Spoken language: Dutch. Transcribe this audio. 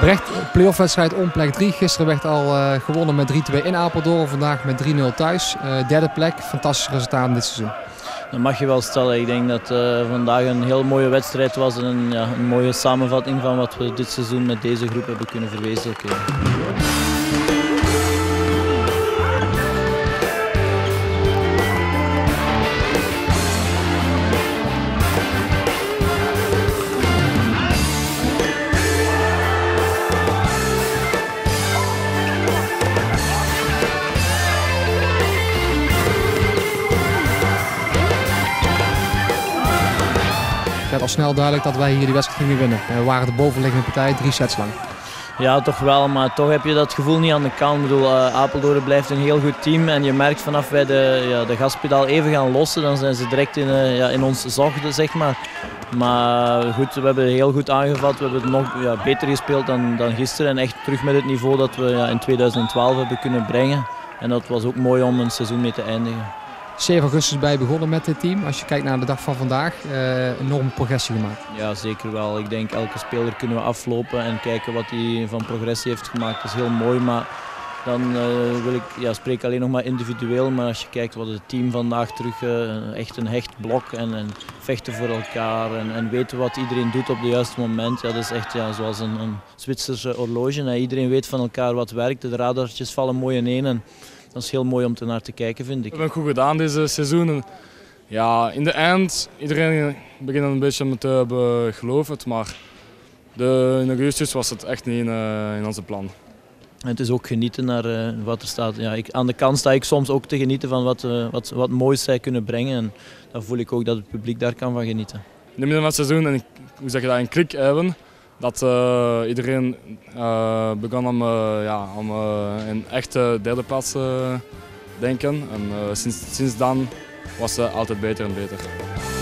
Brecht, playoff-wedstrijd om plek 3. Gisteren werd al gewonnen met 3-2 in Apeldoorn. Vandaag met 3-0 thuis. Derde plek, fantastisch resultaat dit seizoen. Dat mag je wel stellen. Ik denk dat vandaag een heel mooie wedstrijd was. En een mooie samenvatting van wat we dit seizoen met deze groep hebben kunnen verwezenlijken. Het was snel duidelijk dat wij hier die wedstrijd gingen winnen. We waren de bovenliggende partij 3 sets lang. Ja, toch wel, maar toch heb je dat gevoel niet aan de kant. Ik bedoel, Apeldoorn blijft een heel goed team en je merkt vanaf wij de gaspedaal even gaan lossen, dan zijn ze direct in ons zochten, zeg maar. Maar goed, we hebben heel goed aangevat, we hebben het nog beter gespeeld dan gisteren en echt terug met het niveau dat we in 2012 hebben kunnen brengen. En dat was ook mooi om een seizoen mee te eindigen. 7 augustus bij begonnen met dit team. Als je kijkt naar de dag van vandaag, enorme progressie gemaakt. Ja, zeker wel. Ik denk elke speler kunnen we aflopen en kijken wat hij van progressie heeft gemaakt. Dat is heel mooi, maar dan spreek alleen nog maar individueel. Maar als je kijkt wat het team vandaag terug, echt een hecht blok en vechten voor elkaar en weten wat iedereen doet op de juiste moment. Ja, dat is echt zoals een Zwitserse horloge. En iedereen weet van elkaar wat werkt. De radartjes vallen mooi ineen. Dat is heel mooi om naar te kijken, vind ik. We hebben goed gedaan deze seizoen. Ja, in de eind, iedereen begint een beetje te geloven, maar in augustus was het echt niet in onze plan. Het is ook genieten naar wat er staat. Ja, aan de kant sta ik soms ook te genieten van wat moois zij kunnen brengen. En dan voel ik ook dat het publiek daar kan van genieten. In het midden van het seizoen, en hoe zeg je dat, een klik hebben. Dat iedereen begon om een echte derde plaats te denken. En sinds dan was ze altijd beter en beter.